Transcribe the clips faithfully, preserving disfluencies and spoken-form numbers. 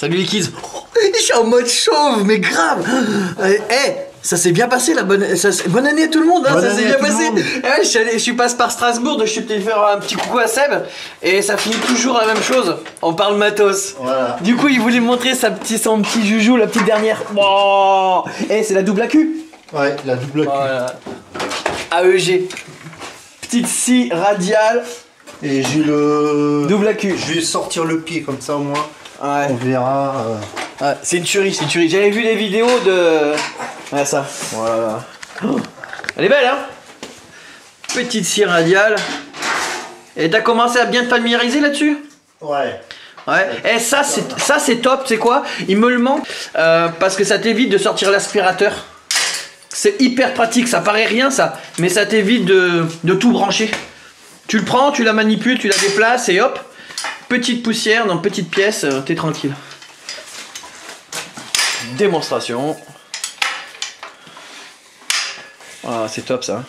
Salut les kids. Je suis en mode chauve, mais grave. Eh, hey, ça s'est bien passé la bonne... Ça, bonne année à tout le monde, hein, ça s'est bien passé. Eh, je, suis allé, je suis passé par Strasbourg, donc je suis allé faire un petit coucou à Seb. Et ça finit toujours la même chose, on parle matos. Voilà. Du coup il voulait me montrer sa petit, son petit joujou, la petite dernière. Oh, eh, c'est la double A Q. Ouais, la double A Q. Voilà. A E G. Petite scie radiale. Et j'ai le... double A Q. Je vais sortir le pied comme ça au moins. Ouais. On verra. Euh... Ah, c'est une tuerie, c'est une tuerie. J'avais vu les vidéos de... Ouais, ça. Voilà. Oh, elle est belle, hein. Petite scie radiale. Et t'as commencé à bien te familiariser là-dessus? Ouais. Ouais. Et ça, c'est top, c'est quoi? Il me le manque. Euh, parce que ça t'évite de sortir l'aspirateur. C'est hyper pratique, ça paraît rien ça, mais ça t'évite de, de tout brancher. Tu le prends, tu la manipules, tu la déplaces et hop, petite poussière dans petite pièce, euh, t'es tranquille. Démonstration. Ah, c'est top ça.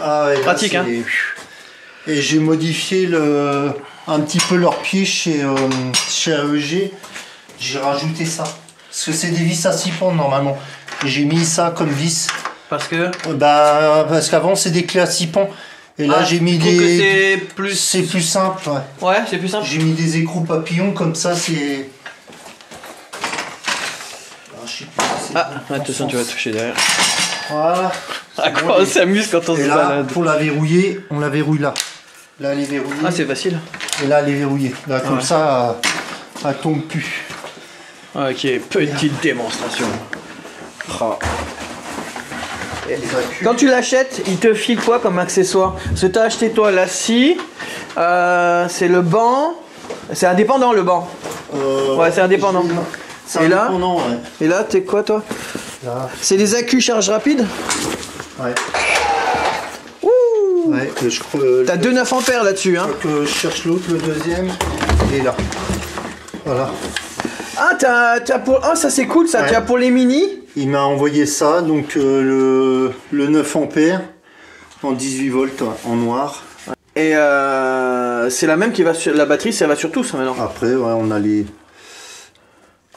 Ah ouais, pratique là, hein. Et j'ai modifié le, un petit peu leur pied chez, euh, chez A E G, j'ai rajouté ça. Parce que c'est des vis à six pentes normalement. J'ai mis ça comme vis. Parce que bah, parce qu'avant c'est des clés à six pans. Et là ah, j'ai mis des... C'est plus... plus simple. Ouais, ouais, c'est plus simple. J'ai mis des écrous papillons comme ça, c'est... Ah, attention, tu vas toucher derrière. Voilà. À quoi on s'amuse quand on se balade. Pour la verrouiller, on la verrouille là. Là, elle est verrouillée. Ah, c'est facile. Et là, elle est verrouillée. Là, comme ouais. ça, elle, elle tombe plus. Ok, petite démonstration. Oh. Quand tu l'achètes, il te file quoi comme accessoire? Parce que tu as acheté toi la scie, euh, c'est le banc, c'est indépendant le banc. Euh, ouais, c'est indépendant. Et là, indépendant, ouais. Et là, t'es quoi toi? C'est des A Q charge rapide. Ouais. Ouh. Ouais, je crois. Euh, t'as deux virgule neuf ampères là-dessus, hein. Que je cherche l'autre, le deuxième, il est là. Voilà. Ah, t'as, t'as pour... oh, ça c'est cool ça, ouais. Tu as pour les mini. Il m'a envoyé ça, donc euh, le, le neuf ampères en dix-huit volts en noir. Et euh, c'est la même qui va sur la batterie, ça va sur tous maintenant. Après, ouais, on a les,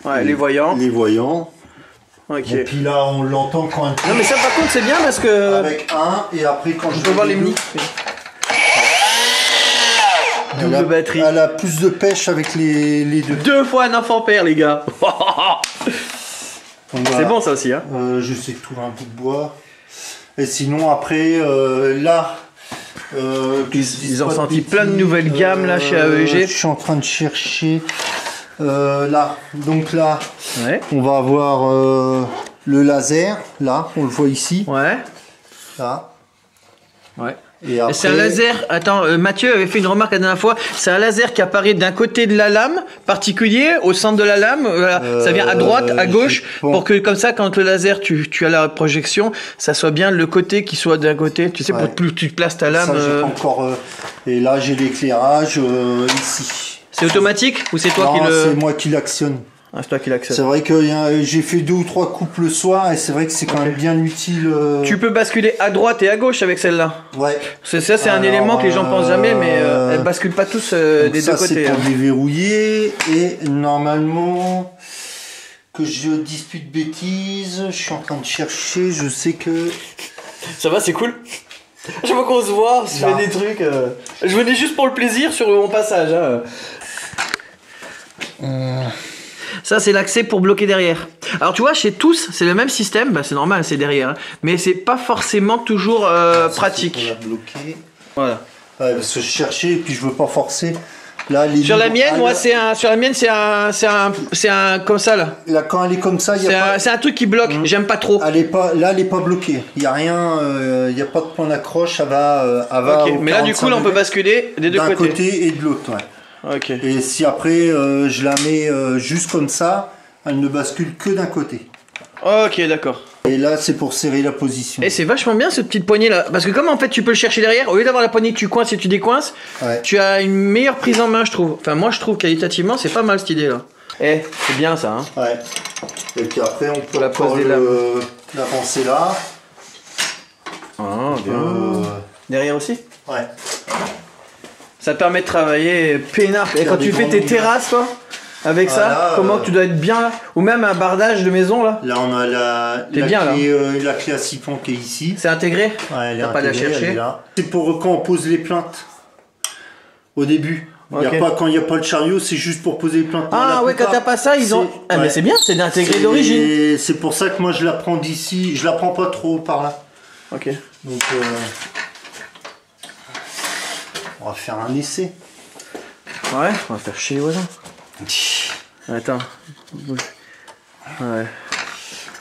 ouais, les, les voyants. Les voyants. Okay. Et puis là, on l'entend quand même. Non, mais ça, par contre, c'est bien parce que. Avec un, et après, quand je, je peux voir les mini. Elle a, batterie. Elle a plus de pêche avec les, les deux. Deux fois neuf ampères, les gars. C'est voilà. Bon ça aussi, hein. euh, je sais tout, un bout de bois. Et sinon après euh, là euh, ils, ils ont sorti plein de nouvelles gammes euh, là chez A E G. Je suis en train de chercher euh, là, donc là ouais. On va avoir euh, le laser, là on le voit ici. Ouais. Là. Ouais. Et après... C'est un laser, attends, euh, Mathieu avait fait une remarque la dernière fois, c'est un laser qui apparaît d'un côté de la lame, particulier, au centre de la lame, voilà. euh, ça vient à droite, à gauche, bon. Pour que comme ça, quand le laser, tu, tu as la projection, ça soit bien le côté qui soit d'un côté, tu sais, ouais. Pour que tu places ta lame. Ça, euh... encore, euh... Et là, j'ai l'éclairage euh, ici. C'est automatique ou c'est toi non, qui le... c'est moi qui l'actionne. Ah, c'est toi qui l'actionne. C'est vrai que euh, j'ai fait deux ou trois coupes le soir et c'est vrai que c'est quand okay. même bien utile. Euh... Tu peux basculer à droite et à gauche avec celle-là. Ouais. Ça, c'est un élément que les gens pensent jamais, mais euh, elles ne basculent pas tous euh, des ça, deux côtés. C'est pour déverrouiller et normalement, que je dispute bêtises, je suis en train de chercher, je sais que... Ça va, c'est cool. Je vois qu'on se voit, on se fait des trucs. Euh... Je venais juste pour le plaisir sur mon passage. Hein. Hum... Ça c'est l'accès pour bloquer derrière. Alors tu vois chez tous c'est le même système, bah, c'est normal c'est derrière, hein. Mais c'est pas forcément toujours euh, pratique. Voilà. Ouais, parce que je cherchais et puis je veux pas forcer. Là, les sur, la mienne, moi, un, sur la mienne c'est un, c'est un, c'est un comme ça là. Là quand elle est comme ça, c'est pas... un, un truc qui bloque. Mmh. J'aime pas trop. Elle est pas, là elle est pas bloquée. Il y a rien, euh, y a pas de point d'accroche. Elle va, euh, elle va. Okay. Mais là du coup là, on peut basculer des deux côtés. D'un côté et de l'autre. Ouais. Okay. Et si après euh, je la mets euh, juste comme ça, elle ne bascule que d'un côté. Ok, d'accord. Et là c'est pour serrer la position. Et c'est vachement bien cette petite poignée là, parce que comme en fait tu peux le chercher derrière, au lieu d'avoir la poignée que tu coinces et tu décoinces, ouais. Tu as une meilleure prise en main je trouve. Enfin moi je trouve qualitativement c'est pas mal cette idée là. Eh, c'est bien ça hein. Ouais. Et puis après on peut la poser là. La penser là. Ah, bien. Euh... Derrière aussi. Ouais. Ça te permet de travailler peinard. Et quand tu fais tes terrasses, toi, Avec ah ça là, comment euh... tu dois être bien là. Ou même un bardage de maison là. Là on a la, la, bien, clé, là. Euh, la clé à siphon qui est ici. C'est intégré. Ouais, t'as pas la chercher. C'est pour quand on pose les plaintes. Au début. Okay. Y a pas, quand il n'y a pas le chariot, c'est juste pour poser les plaintes. Ah ouais, quand t'as pas ça, ils ont... Ah ouais. Mais c'est bien, c'est intégré d'origine. C'est pour ça que moi je la prends d'ici, je la prends pas trop par là. Ok. Donc euh... on va faire un essai. Ouais, on va faire chier les voisins. Attends. Ouais.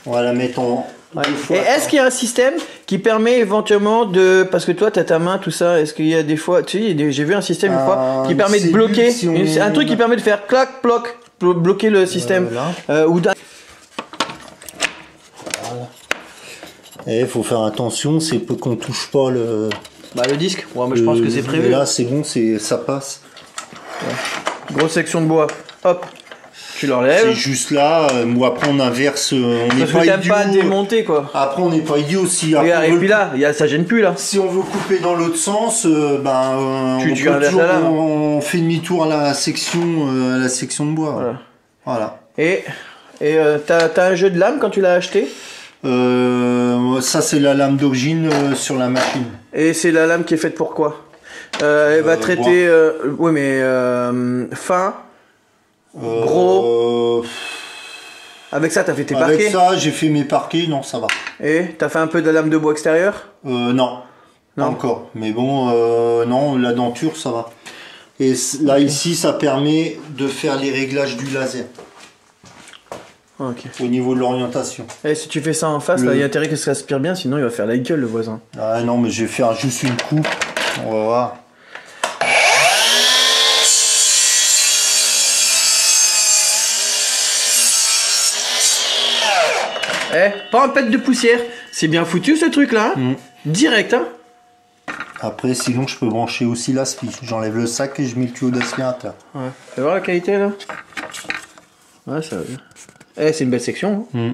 On va la mettre en... Ouais. Et est-ce qu'il y a un système qui permet éventuellement de... Parce que toi, tu as ta main, tout ça. Est-ce qu'il y a des fois... Tu sais, j'ai vu un système une euh, fois qui permet de bloquer. Si on... Un truc qui permet de faire clac, bloc, bloquer le système. Euh, euh, ou d'un... Voilà. Et il faut faire attention, c'est qu'on touche pas le... Bah, le disque. Ouais, mais je pense le... que c'est prévu. Et là, c'est bon, ça passe. Ouais. Grosse section de bois. Hop. Tu l'enlèves. C'est juste là, euh, ou après on inverse, euh, on n'est pas idiot. Pas à démonter, quoi. Après on n'est pas idiot si. Regarde, et puis là, y a, ça gêne plus là. Si on veut couper dans l'autre sens, euh, ben, euh, tu, on, tu toujours, là, on, on fait demi-tour à la section, euh, à la section de bois. Voilà. Voilà. Et et euh, t'as un jeu de lame quand tu l'as acheté? euh, Ça c'est la lame d'origine euh, sur la machine. Et c'est la lame qui est faite pour quoi? euh, Elle va euh, traiter, euh, oui mais euh, fin. Gros. Euh... Avec ça, t'as fait tes parquets? Avec ça, j'ai fait mes parquets, non, ça va. Et t'as fait un peu de lame de bois extérieure? euh, Non, non. Pas encore. Mais bon, euh, non, la denture, ça va. Et là, okay. Ici, ça permet de faire les réglages du laser. Okay. Au niveau de l'orientation. Et si tu fais ça en face, le... là, il y a intérêt que ça aspire bien, sinon il va faire la gueule, le voisin. Ah non, mais je vais faire juste une coupe. On va voir. Eh, pas un pet de poussière, c'est bien foutu ce truc là, hein. Mmh. Direct hein. Après sinon je peux brancher aussi l'aspi, j'enlève le sac et je mets le tuyau d'aspirateur. Ouais, tu vois la qualité là. Ouais ça va. Eh c'est une belle section hein. Mmh.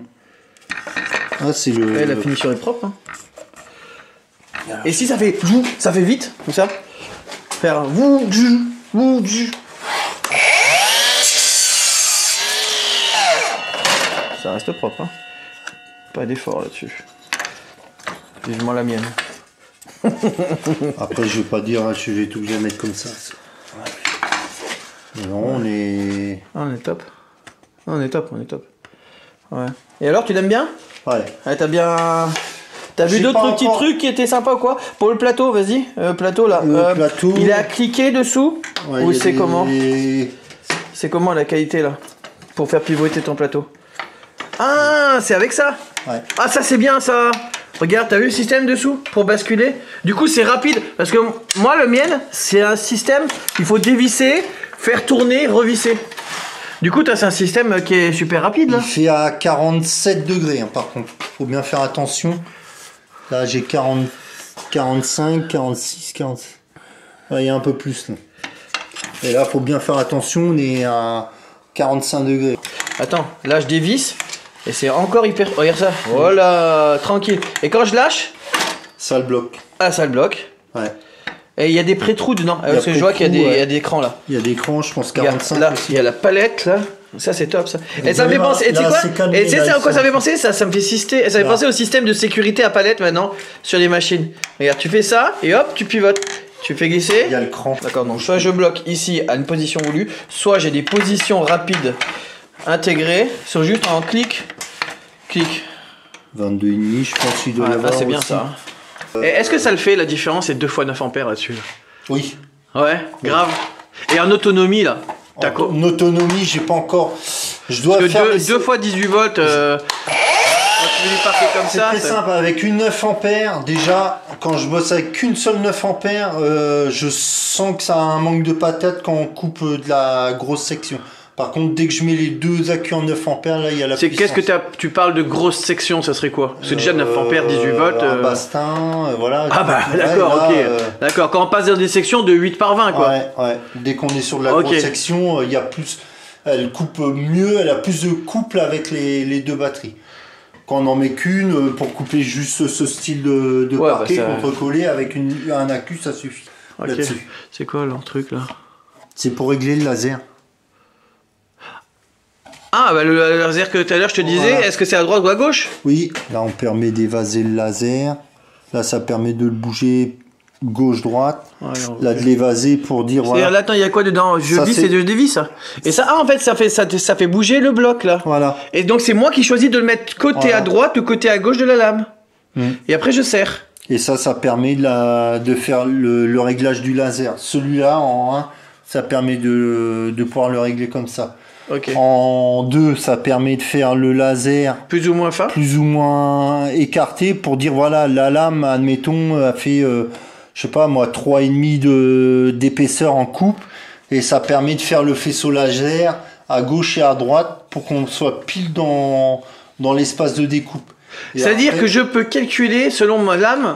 Ah, c'est le... Eh, la finition est propre hein. Alors... Et si ça fait vous, ça fait vite comme ça. Faire vous du vous du. Ça reste propre hein. Pas d'effort là-dessus. Vivement la mienne. Après, je vais pas dire, hein, je vais tout bien mettre comme ça. Ouais. Non, ouais. On est... On est top. On est top, on est top. Ouais. Et alors, tu l'aimes bien? Ouais. Ouais, t'as bien... T'as vu d'autres petits encore... trucs qui étaient sympas ou quoi? Pour le plateau, vas-y. Euh, plateau, là. Le euh, plateau... Il a cliqué dessous? Ouais, ou c'est des... comment? C'est comment la qualité, là? Pour faire pivoter ton plateau? Ah, c'est avec ça. Ouais. Ah, ça c'est bien ça. Regarde, t'as vu le système dessous pour basculer. Du coup, c'est rapide parce que moi, le mien, c'est un système. Il faut dévisser, faire tourner, revisser. Du coup, t'as c'est un système qui est super rapide. Là. Il fait à quarante-sept degrés. Hein, par contre, faut bien faire attention. Là, j'ai quarante, quarante-cinq, quarante-six, quarante. Ouais, il y a un peu plus. Là. Et là, faut bien faire attention. On est à quarante-cinq degrés. Attends, là, je dévisse. Et c'est encore hyper... Oh, regarde ça. Voilà, tranquille. Et quand je lâche... Ça le bloque. Ah, ça le bloque. Ouais. Et il y a des pré-trous dedans. Parce que je vois qu'il y, ouais. y a des crans là. Il y a des crans, je pense quarante-cinq. Là, il y a la palette là. Ça c'est top ça. Et ça me fait penser... Et tu sais quoi? Et tu sais à quoi ça me fait penser? Ça ça me fait sister. Ça me fait penser au système de sécurité à palette maintenant sur les machines. Regarde, tu fais ça et hop, tu pivotes. Tu fais glisser. Il y a le cran. D'accord, donc soit je bloque ici à une position voulue, soit j'ai des positions rapides intégré sur juste en clic clic vingt-deux virgule cinq je pense qu'il doit y avoir. Ah c'est bien ça. Et est-ce que ça le fait la différence c'est deux fois neuf ampères là-dessus? Oui. Ouais, grave. Et en autonomie là. En autonomie, j'ai pas encore je dois faire deux fois dix-huit volts euh c'est très simple avec une neuf ampères déjà quand je bosse avec qu'une seule neuf ampères euh, je sens que ça a un manque de patate quand on coupe de la grosse section. Par contre, dès que je mets les deux accus en neuf ampères, là, il y a la puissance. Qu'est-ce que tu parles de grosse section, ça serait quoi? C'est déjà neuf ampères, dix-huit volts. Un bastin, euh... voilà. Ah bah, d'accord, ok. Euh... D'accord, quand on passe dans des sections de huit par vingt, quoi. Ouais, ouais. Dès qu'on est sur de la okay. grosse section, il y a plus... elle coupe mieux, elle a plus de couple avec les, les deux batteries. Quand on n'en met qu'une, pour couper juste ce style de, de ouais, parquet, bah ça... contrecollé avec une, un accu, ça suffit. Okay. C'est quoi leur truc, là? C'est pour régler le laser. Ah, bah, c'est-à-dire que tout à l'heure, je te disais, voilà. Est-ce que c'est à droite ou à gauche? Oui, là, on permet d'évaser le laser. Là, ça permet de le bouger gauche-droite. Ah, là, de l'évaser pour dire... C'est-à-dire, voilà. Là, attends, il y a quoi dedans? Je ça, vis et je dévisse. Et ça, ah, en fait, ça fait, ça, ça fait bouger le bloc, là. Voilà. Et donc, c'est moi qui choisis de le mettre côté voilà. à droite ou côté à gauche de la lame. Mmh. Et après, je serre. Et ça, ça permet de, la, de faire le, le réglage du laser. Celui-là, en un, ça permet de, de pouvoir le régler comme ça. Okay. En deux, ça permet de faire le laser plus ou moins fin, plus ou moins écarté pour dire voilà la lame, admettons, a fait euh, je sais pas moi trois et demi de d'épaisseur en coupe, et ça permet de faire le faisceau laser à gauche et à droite pour qu'on soit pile dans dans l'espace de découpe. C'est-à-dire que je peux calculer selon ma lame,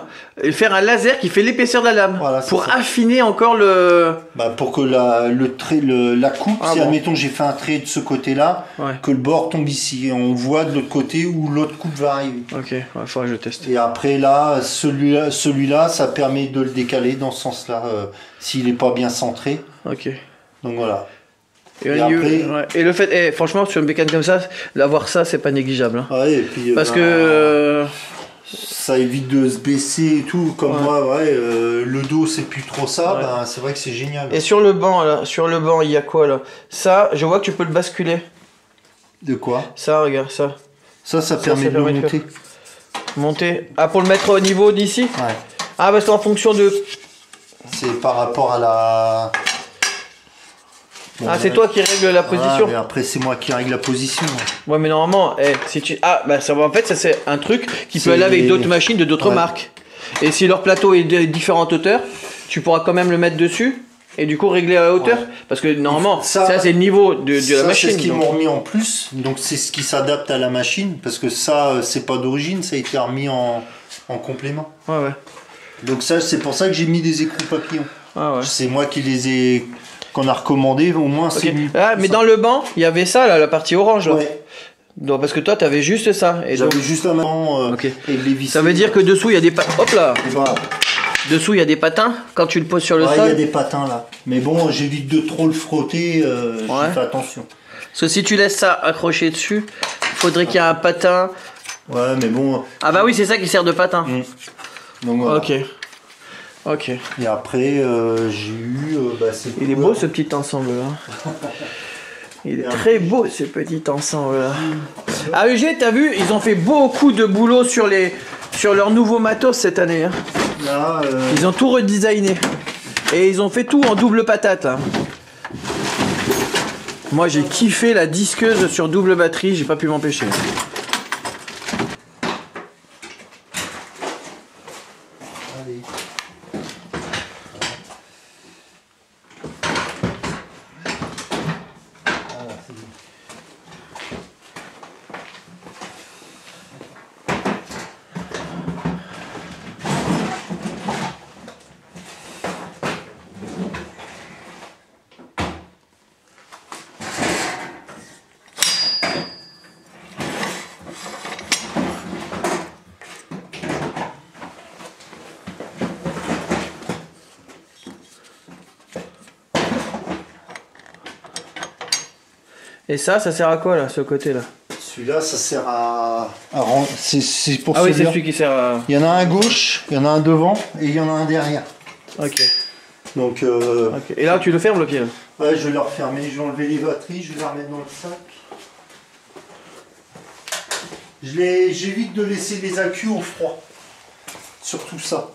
faire un laser qui fait l'épaisseur de la lame voilà, pour ça. Affiner encore le. Bah pour que la, le trait, le, la coupe, ah si bon. Admettons j'ai fait un trait de ce côté-là, ouais. que le bord tombe ici et on voit de l'autre côté où l'autre coupe va arriver. Ok, il ouais, faudra que je teste. Et après là, celui-là, celui-là, ça permet de le décaler dans ce sens-là euh, s'il n'est pas bien centré. Ok. Donc voilà. Et, et, après... ouais. et le fait, eh, franchement, sur une bécane comme ça, d'avoir ça, c'est pas négligeable. Hein. Ouais, et puis, parce ben, que euh... ça évite de se baisser et tout. Comme ouais. moi, ouais, euh, le dos, c'est plus trop ça. Ouais. Ben, c'est vrai que c'est génial. Et sur le banc, là, sur le banc, il y a quoi là? Ça, je vois que tu peux le basculer. De quoi? Ça, regarde ça. Ça, ça, ça permet ça de le monter. Monter. Ah, pour le mettre au niveau d'ici. Ouais. Ah, parce qu'en fonction de. C'est par rapport à la. Bon, ah, c'est toi qui règle la position. Ah, mais après, c'est moi qui règle la position. Ouais, mais normalement, eh, si tu... ah, bah, ça, en fait, ça c'est un truc qui peut aller avec d'autres machines de d'autres ouais. marques. Et si leur plateau est de différentes hauteurs, tu pourras quand même le mettre dessus et du coup régler à la hauteur. Ouais. Parce que normalement, ça, ça c'est le niveau de, de ça, la machine. C'est ce qu'ils m'ont remis en plus. Donc, c'est ce qui s'adapte à la machine. Parce que ça, c'est pas d'origine, ça a été remis en, en complément. Ouais, ouais. Donc, ça, c'est pour ça que j'ai mis des écrous papillons. Ah, ouais. C'est moi qui les ai. Qu'on a recommandé au moins okay. c'est ah, mais ça. Dans le banc il y avait ça là, la partie orange là. Ouais. Donc parce que toi tu avais juste ça et j'avais donc... juste un banc euh, okay. et les vis. Ça veut dire que dessous il y a des patins. Hop là voilà. Dessous il y a des patins quand tu le poses sur le ouais, sol. Il y a des patins là. Mais bon j'évite de trop le frotter, euh, ouais. fais attention. Parce que si tu laisses ça accroché dessus, faudrait ah. qu'il y ait un patin. Ouais mais bon. Ah bah oui c'est ça qui sert de patin. Mmh. Donc, voilà. Ok. Ok. Et après, euh, j'ai eu... Euh, bah, ces Il couleurs. Est beau ce petit ensemble-là. Il est très beau ce petit ensemble-là. A E G, t'as vu, ils ont fait beaucoup de boulot sur, les, sur leur nouveau matos cette année. Hein. Là, euh... ils ont tout redesigné. Et ils ont fait tout en double patate. Hein. Moi, j'ai kiffé la disqueuse sur double batterie. J'ai pas pu m'empêcher. Et ça, ça sert à quoi là, ce côté-là? Celui-là, ça sert à... à... C'est pour ah celui oui, c'est celui qui sert à... Il y en a un à gauche, il y en a un devant, et il y en a un derrière. Ok. Donc... Euh... Okay. Et là, tu le fermes le pied là? Ouais, je vais le refermer, je vais enlever les batteries, je vais les remettre dans le sac. J'évite de laisser les accus au froid. Surtout ça.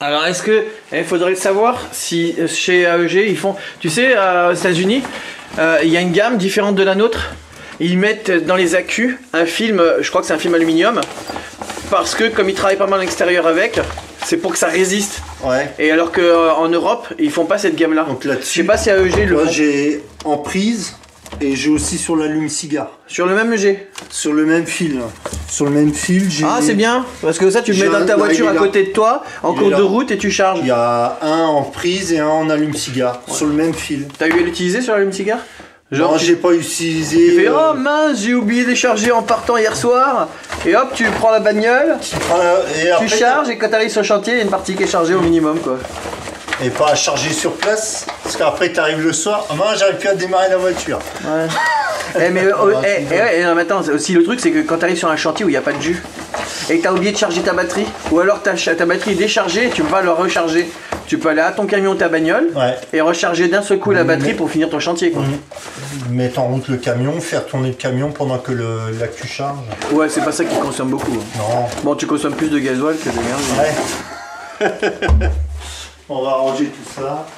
Alors est-ce que... Il eh, faudrait savoir si chez A E G, ils font... Tu sais, aux États-Unis il euh, y a une gamme différente de la nôtre. Ils mettent dans les accus un film, je crois que c'est un film aluminium, parce que comme ils travaillent pas mal à l'extérieur avec, c'est pour que ça résiste. Ouais. Et alors qu'en euh, Europe, ils font pas cette gamme là. Donc là je sais pas si A E G le. Moi j'ai en prise et j'ai aussi sur l'allume-cigare. Sur le même E G. Sur le même fil. Sur le même fil, j'ai. Ah c'est bien, parce que ça tu le mets dans ta voiture là, à côté de toi, en il cours de route et tu charges. Il y a un en prise et un en allume-cigare, ouais. sur le même fil. T'as eu à l'utiliser sur l'allume-cigare? Genre non, tu... j'ai pas utilisé... Tu fais, oh mince, j'ai oublié de charger en partant hier soir. Et hop, tu prends la bagnole, euh, et après, tu charges et quand t'arrives sur le chantier, il y a une partie qui est chargée au minimum quoi. Et pas à charger sur place, parce qu'après t'arrives le soir, oh mince, j'arrive plus à démarrer la voiture. Ouais. Eh mais euh, euh, eh, eh, ouais, non, mais attends, aussi le truc c'est que quand t'arrives sur un chantier où il n'y a pas de jus et que t'as oublié de charger ta batterie, ou alors ta, ta batterie est déchargée et tu vas la recharger, tu peux aller à ton camion, ta bagnole, ouais, et recharger d'un seul coup la batterie mais, pour finir ton chantier quoi. Mettre en route le camion, faire tourner le camion pendant que le, là que tu charges. Ouais, c'est pas ça qui consomme beaucoup. Hein. Non. Bon, tu consommes plus de gasoil que de merde. Ouais. On va ranger tout ça.